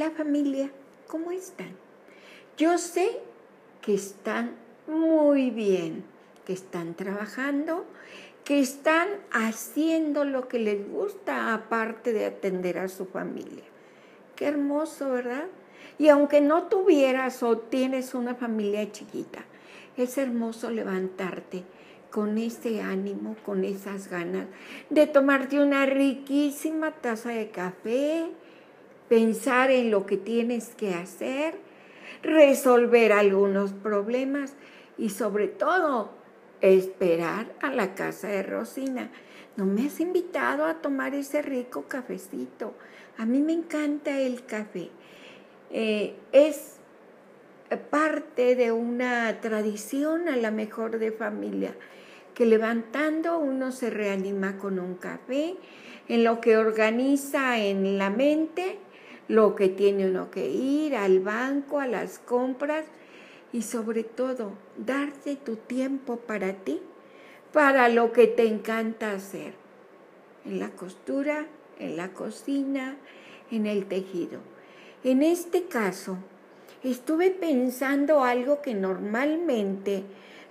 hola familia, ¿cómo están? Yo sé que están muy bien, que están trabajando, que están haciendo lo que les gusta aparte de atender a su familia. Qué hermoso, ¿verdad? Y aunque no tuvieras o tienes una familia chiquita, es hermoso levantarte con ese ánimo, con esas ganas de tomarte una riquísima taza de café, pensar en lo que tienes que hacer, resolver algunos problemas y sobre todo esperar a la casa de Rosina. No me has invitado a tomar ese rico cafecito. A mí me encanta el café. Es parte de una tradición a la mejor de familia, que levantando uno se reanima con un café, en lo que organiza en la mente lo que tiene uno que ir, al banco, a las compras y sobre todo darte tu tiempo para ti, para lo que te encanta hacer, en la costura, en la cocina, en el tejido. En este caso, estuve pensando algo que normalmente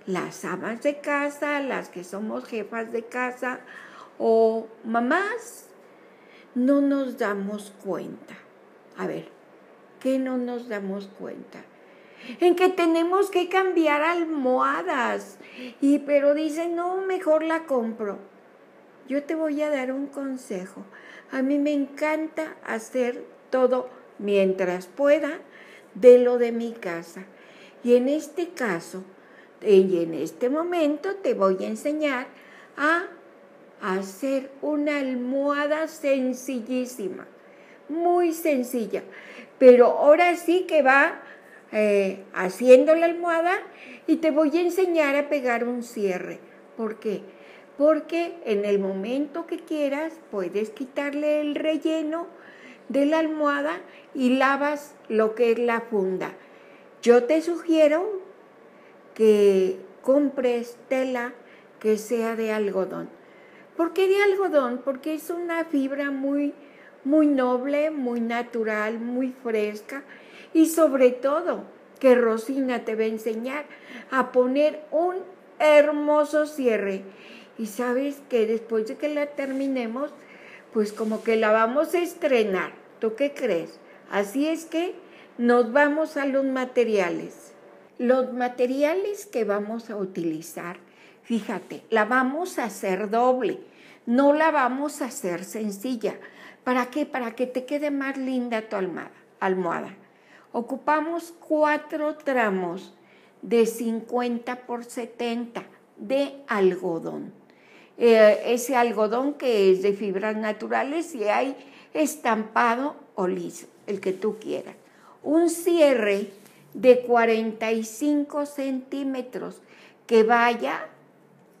las amas de casa, las que somos jefas de casa o mamás, no nos damos cuenta. A ver, ¿qué no nos damos cuenta? En que tenemos que cambiar almohadas, pero dicen, no, mejor la compro. Yo te voy a dar un consejo. A mí me encanta hacer todo mientras pueda de lo de mi casa. Y en este caso, y en este momento, te voy a enseñar a hacer una almohada sencillísima, muy sencilla. Pero ahora sí que va haciendo la almohada y te voy a enseñar a pegar un cierre. ¿Por qué? Porque en el momento que quieras puedes quitarle el relleno de la almohada y lavas lo que es la funda. Yo te sugiero que compres tela que sea de algodón. ¿Por qué de algodón? Porque es una fibra muy, muy noble, muy natural, muy fresca y sobre todo que Rosina te va a enseñar a poner un hermoso cierre. Y sabes que después de que la terminemos, pues como que la vamos a estrenar. ¿Tú qué crees? Así es que nos vamos a los materiales. Los materiales que vamos a utilizar, fíjate, la vamos a hacer doble. No la vamos a hacer sencilla. ¿Para qué? Para que te quede más linda tu almohada. Ocupamos 4 tramos de 50 por 70 de algodón. Ese algodón que es de fibras naturales y hay estampado o liso, el que tú quieras. Un cierre de 45 centímetros que vaya,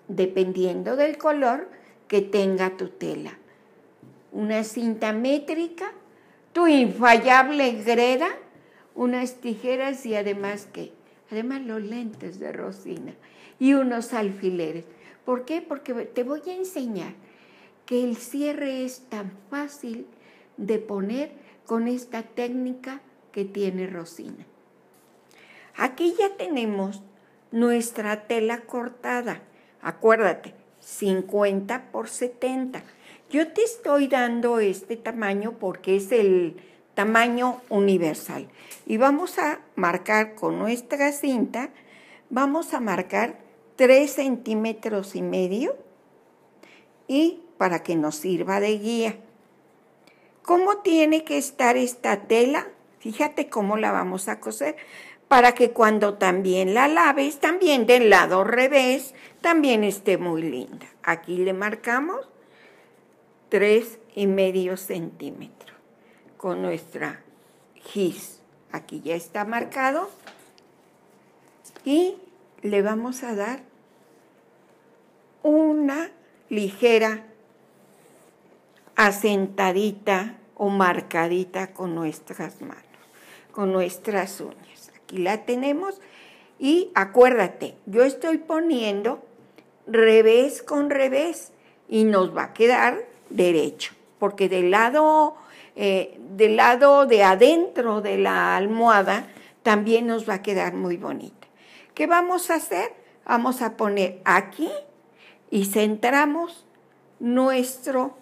dependiendo del color, que tenga tu tela. Una cinta métrica, tu infalible greda, unas tijeras y además los lentes de Rosina y unos alfileres. ¿Por qué? Porque te voy a enseñar que el cierre es tan fácil de poner con esta técnica que tiene Rosina. Aquí ya tenemos nuestra tela cortada. Acuérdate, 50 por 70. Yo te estoy dando este tamaño porque es el tamaño universal. Y vamos a marcar con nuestra cinta, vamos a marcar 3,5 centímetros y para que nos sirva de guía. ¿Cómo tiene que estar esta tela? Fíjate cómo la vamos a coser para que cuando también la laves, también del lado revés, también esté muy linda. Aquí le marcamos 3,5 centímetros con nuestra gis. Aquí ya está marcado y le vamos a dar una ligera asentadita o marcadita con nuestras manos, con nuestras uñas. Aquí la tenemos y acuérdate, yo estoy poniendo revés con revés y nos va a quedar derecho, porque del lado del lado de adentro de la almohada, también nos va a quedar muy bonita. ¿Qué vamos a hacer? Vamos a poner aquí y centramos nuestro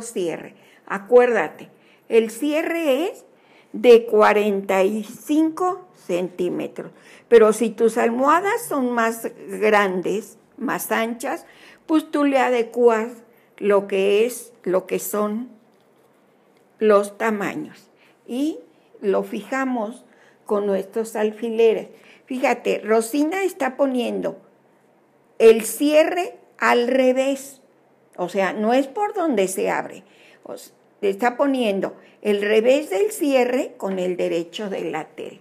cierre. Acuérdate, el cierre es de 45 centímetros, pero si tus almohadas son más grandes, más anchas, pues tú le adecuas lo que son los tamaños y lo fijamos con nuestros alfileres. Fíjate, Rosina está poniendo el cierre al revés, o sea, no es por donde se abre, o sea, está poniendo el revés del cierre con el derecho de la tela.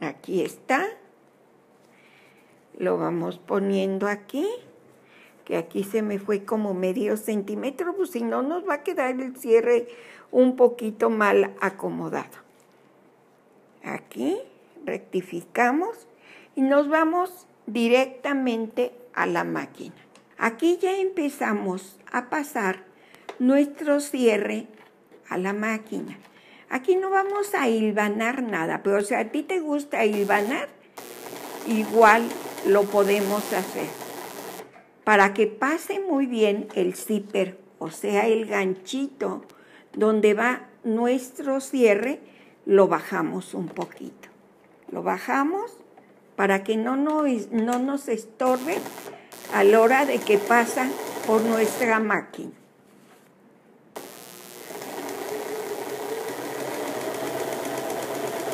Aquí está. Lo vamos poniendo aquí, que aquí se me fue como medio centímetro, pues si no nos va a quedar el cierre un poquito mal acomodado. Aquí rectificamos y nos vamos directamente a la máquina. Aquí ya empezamos a pasar nuestro cierre a la máquina. Aquí no vamos a hilvanar nada, pero si a ti te gusta hilvanar, igual lo podemos hacer. Para que pase muy bien el zipper, o sea, el ganchito donde va nuestro cierre, lo bajamos un poquito. Lo bajamos para que no nos estorbe a la hora de que pasa por nuestra máquina.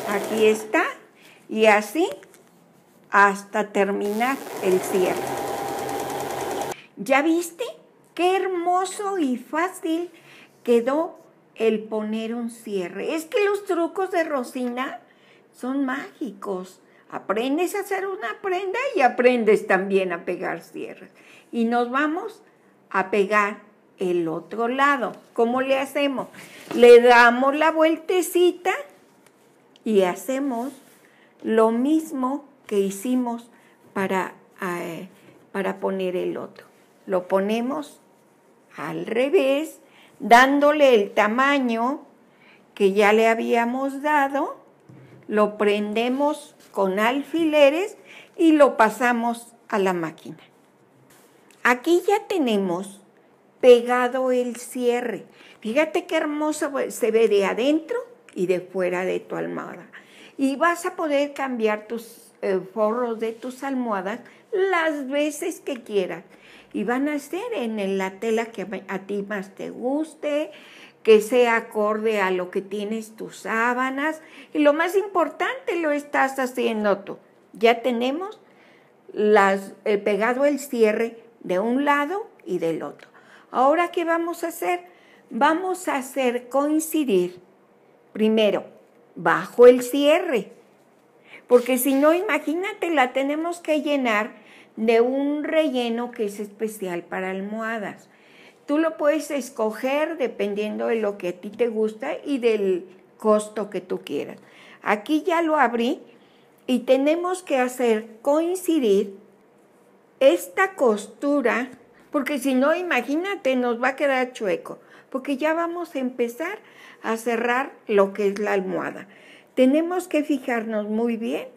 Aquí está, y así hasta terminar el cierre. ¿Ya viste qué hermoso y fácil quedó el poner un cierre? Es que los trucos de Rosina son mágicos. Aprendes a hacer una prenda y aprendes también a pegar cierres. Y nos vamos a pegar el otro lado. ¿Cómo le hacemos? Le damos la vueltecita y hacemos lo mismo que hicimos para poner el otro. Lo ponemos al revés, dándole el tamaño que ya le habíamos dado, lo prendemos con alfileres y lo pasamos a la máquina. Aquí ya tenemos pegado el cierre. Fíjate qué hermoso se ve de adentro y de fuera de tu almohada. Y vas a poder cambiar tus forros de tus almohadas las veces que quieras. Y van a ser en la tela que a ti más te guste, que sea acorde a lo que tienes tus sábanas. Y lo más importante, lo estás haciendo tú. Ya tenemos pegado el cierre de un lado y del otro. Ahora, ¿qué vamos a hacer? Vamos a hacer coincidir. Primero, bajo el cierre, porque si no, imagínate, la tenemos que llenar de un relleno que es especial para almohadas. Tú lo puedes escoger dependiendo de lo que a ti te gusta y del costo que tú quieras. Aquí ya lo abrí y tenemos que hacer coincidir esta costura, porque si no, imagínate, nos va a quedar chueco, porque ya vamos a empezar a cerrar lo que es la almohada. Tenemos que fijarnos muy bien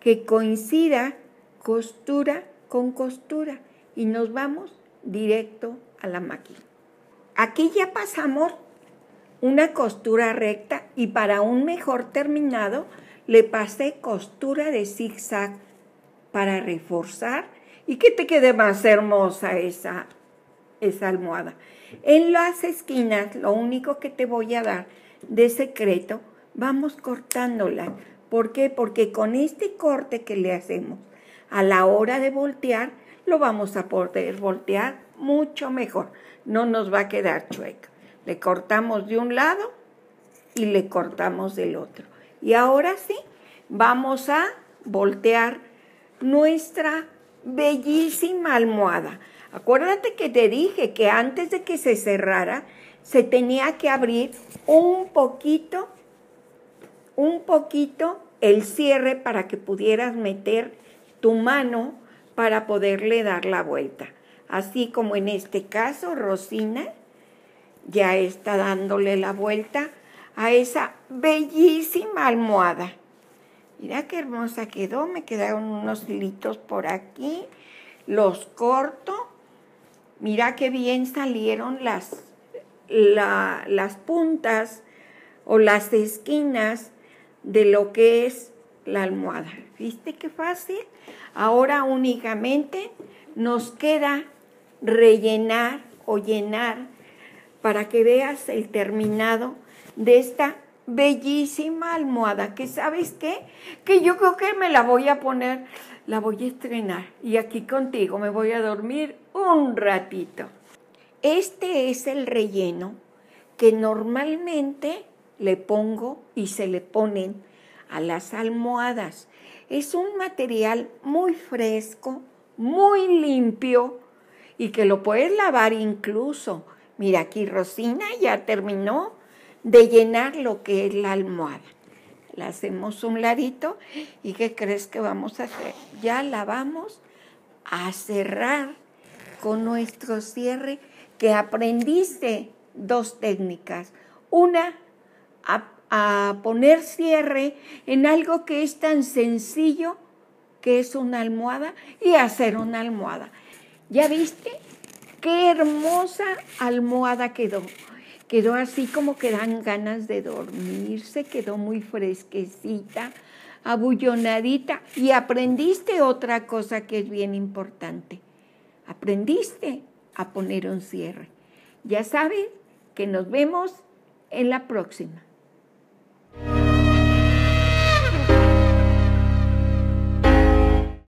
que coincida costura con costura y nos vamos directo a la máquina. Aquí ya pasamos una costura recta y para un mejor terminado le pasé costura de zigzag para reforzar y que te quede más hermosa esa almohada. En las esquinas, lo único que te voy a dar de secreto, vamos cortándolas. ¿Por qué? Porque con este corte que le hacemos, a la hora de voltear, lo vamos a poder voltear mucho mejor. No nos va a quedar chueco. Le cortamos de un lado y le cortamos del otro. Y ahora sí, vamos a voltear nuestra bellísima almohada. Acuérdate que te dije que antes de que se cerrara, se tenía que abrir un poquito el cierre para que pudieras meter tu mano para poderle dar la vuelta. así como en este caso Rosina ya está dándole la vuelta a esa bellísima almohada. Mira qué hermosa quedó, me quedaron unos hilitos por aquí, los corto. Mira qué bien salieron las puntas o las esquinas de lo que es la almohada. ¿Viste qué fácil? Ahora únicamente nos queda rellenar o llenar para que veas el terminado de esta bellísima almohada, que ¿sabes qué? Que yo creo que me la voy a poner, la voy a estrenar y aquí contigo me voy a dormir un ratito. Este es el relleno que normalmente le pongo y se le ponen a las almohadas. Es un material muy fresco, muy limpio y que lo puedes lavar incluso. Mira, aquí Rosina ya terminó de llenar lo que es la almohada. La hacemos un ladito y ¿qué crees que vamos a hacer? Ya la vamos a cerrar con nuestro cierre, que aprendiste dos técnicas. Una, a poner cierre en algo que es tan sencillo que es una almohada y hacer una almohada. ¿Ya viste? ¡Qué hermosa almohada quedó! Quedó así como que dan ganas de dormirse, quedó muy fresquecita, abullonadita. Y aprendiste otra cosa que es bien importante. Aprendiste a poner un cierre. Ya sabes que nos vemos en la próxima.